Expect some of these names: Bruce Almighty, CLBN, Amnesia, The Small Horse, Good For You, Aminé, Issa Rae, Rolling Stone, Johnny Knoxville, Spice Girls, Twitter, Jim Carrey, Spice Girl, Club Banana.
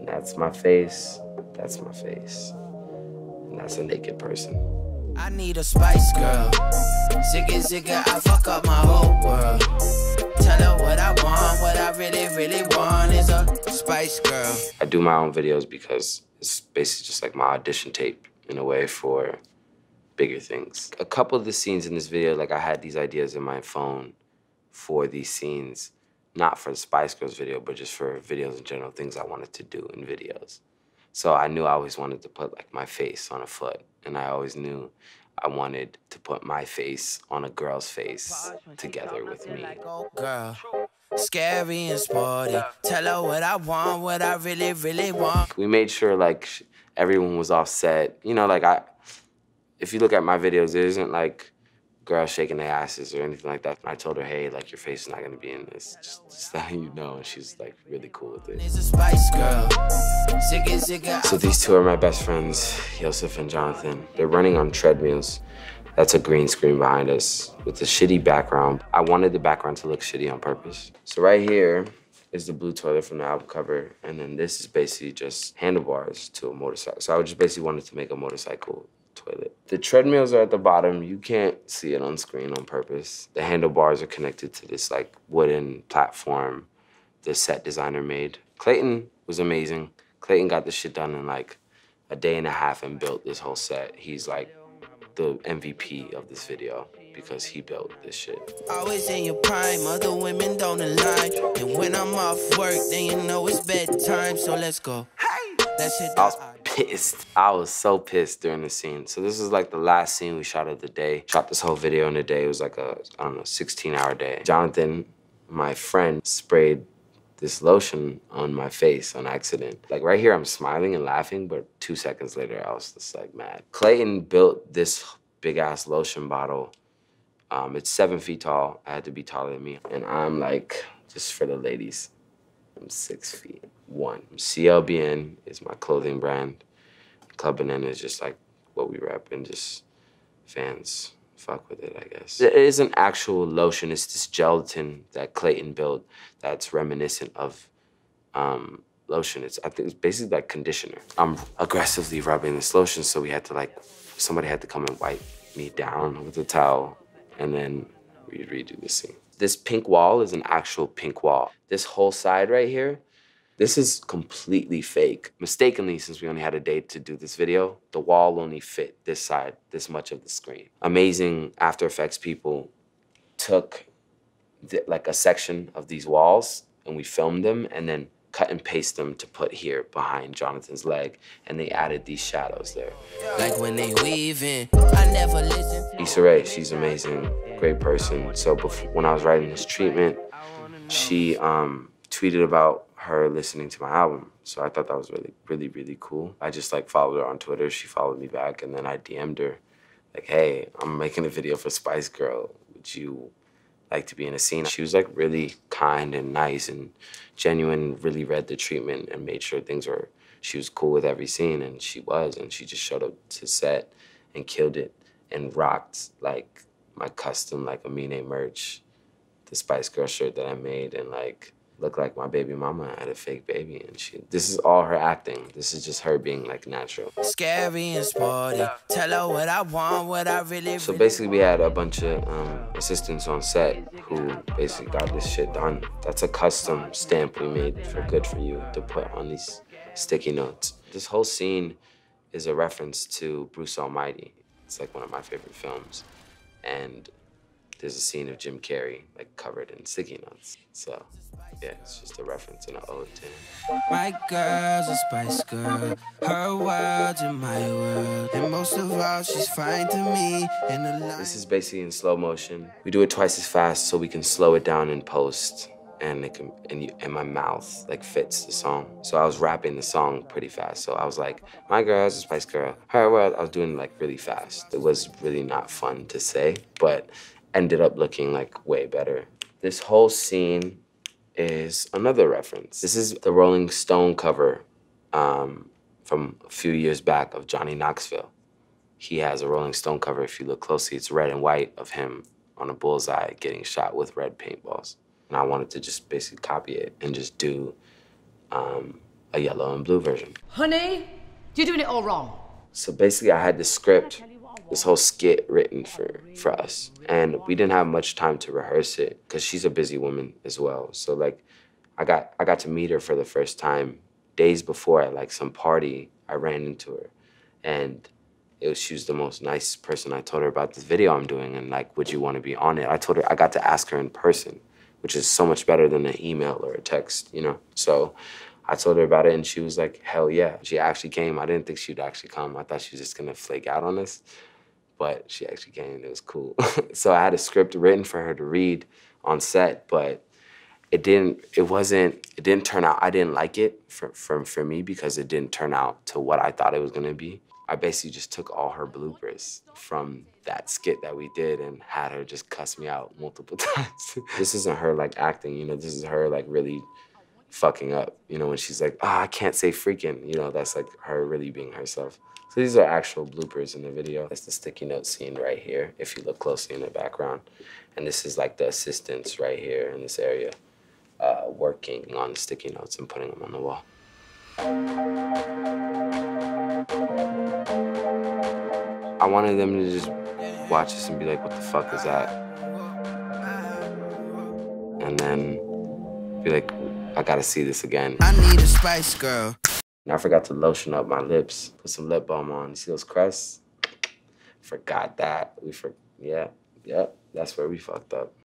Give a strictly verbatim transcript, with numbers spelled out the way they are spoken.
That's my face, that's my face, and that's a naked person. I need a Spice Girl, zigga zigga, I fuck up my whole world. Tell her what I want, what I really, really want is a Spice Girl. I do my own videos because it's basically just like my audition tape, in a way, for bigger things. A couple of the scenes in this video, like I had these ideas in my phone for these scenes. Not for the Spice Girls video, but just for videos in general, things I wanted to do in videos. So I knew I always wanted to put like my face on a foot, and I always knew I wanted to put my face on a girl's face together with me. Girl, scary and sporty. Tell her what I want, what I really, really want. We made sure like everyone was off set. You know, like I, if you look at my videos, there isn't like girls shaking their asses or anything like that. And I told her, hey, like, your face is not gonna be in this. Just, just letting you know, and she's, like, really cool with it. So these two are my best friends, Yosef and Jonathan. They're running on treadmills. That's a green screen behind us with a shitty background. I wanted the background to look shitty on purpose. So right here is the blue toilet from the album cover, and then this is basically just handlebars to a motorcycle. So I just basically wanted to make a motorcycle toilet. The treadmills are at the bottom. You can't see it on screen on purpose. The handlebars are connected to this like wooden platform the set designer made. Clayton was amazing. Clayton got this shit done in like a day and a half and built this whole set. He's like the M V P of this video because he built this shit. Always in your prime, other women don't align. And when I'm off work, then you know it's bedtime, so let's go. I was pissed. I was so pissed during the scene. So this was like the last scene we shot of the day. Shot this whole video in a day. It was like a, I don't know, sixteen hour day. Jonathan, my friend, sprayed this lotion on my face on accident. Like right here, I'm smiling and laughing, but two seconds later, I was just like mad. Clayton built this big ass lotion bottle. Um, it's seven feet tall. I had to be taller than me. And I'm like, just for the ladies, I'm six feet one. C L B N is my clothing brand. Club Banana is just like what we rap, and just fans fuck with it, I guess. It isn't actual lotion, it's this gelatin that Clayton built that's reminiscent of um, lotion. It's, I think it's basically like conditioner. I'm aggressively rubbing this lotion, so we had to like, somebody had to come and wipe me down with a towel, and then we redo the scene. This pink wall is an actual pink wall. This whole side right here, this is completely fake. Mistakenly, since we only had a day to do this video, the wall only fit this side, this much of the screen. Amazing After Effects people took like a section of these walls and we filmed them and then cut and paste them to put here behind Jonathan's leg, and they added these shadows there. Like when they weaving, I never listen. Issa Rae, she's amazing, great person. So before, when I was writing this treatment, she um, tweeted about her listening to my album. So I thought that was really, really, really cool. I just like followed her on Twitter. She followed me back, and then I D M'd her, like, hey, I'm making a video for Spice Girl. Would you like to be in a scene? She was like really kind and nice and genuine, really read the treatment and made sure things were, she was cool with every scene, and she was, and she just showed up to set and killed it and rocked like my custom like Aminé merch, the Spice Girl shirt that I made, and like looked like my baby mama had a fake baby, and she, this is all her acting. This is just her being like natural. Scary and sporty. Tell her what I want, what I really. So basically we had a bunch of um, assistants on set who basically got this shit done. That's a custom stamp we made for Good For You to put on these sticky notes. This whole scene is a reference to Bruce Almighty. It's like one of my favorite films. And there's a scene of Jim Carrey like covered in sticky notes. So yeah, it's just a reference and an ode to him. My girl's a Spice Girl, her world's in my world, and most of all, she's fine to me. And this is basically in slow motion. We do it twice as fast so we can slow it down in post, and it can, and, you, and my mouth like fits the song. So I was rapping the song pretty fast. So I was like, my girl's a Spice Girl, her world. I was doing like really fast. It was really not fun to say, but ended up looking like way better. This whole scene is another reference. This is the Rolling Stone cover um, from a few years back of Johnny Knoxville. He has a Rolling Stone cover. If you look closely, it's red and white of him on a bullseye getting shot with red paintballs. And I wanted to just basically copy it and just do um, a yellow and blue version. Honey, you're doing it all wrong. So basically I had the script, this whole skit written for, for us. And we didn't have much time to rehearse it because she's a busy woman as well. So like I got, I got to meet her for the first time days before at like some party. I ran into her and it was, she was the most nice person. I told her about this video I'm doing and like, would you want to be on it? I told her I got to ask her in person, which is so much better than an email or a text, you know? So I told her about it and she was like, hell yeah. She actually came. I didn't think she'd actually come. I thought she was just gonna flake out on us, but she actually came and it was cool. So I had a script written for her to read on set, but it didn't, it wasn't, it didn't turn out, I didn't like it for, for, for me because it didn't turn out to what I thought it was gonna be. I basically just took all her bloopers from that skit that we did and had her just cuss me out multiple times. This isn't her like acting, you know, this is her like really fucking up. You know, when she's like, ah, oh, I can't say freaking, you know, that's like her really being herself. So these are actual bloopers in the video. That's the sticky note scene right here, if you look closely in the background. And this is like the assistants right here in this area uh, working on the sticky notes and putting them on the wall. I wanted them to just watch us and be like, what the fuck is that? And then be like, I gotta see this again. I need a Spice Girl. And I forgot to lotion up my lips, put some lip balm on. You see those crests? Forgot that. We for yeah, yeah, that's where we fucked up.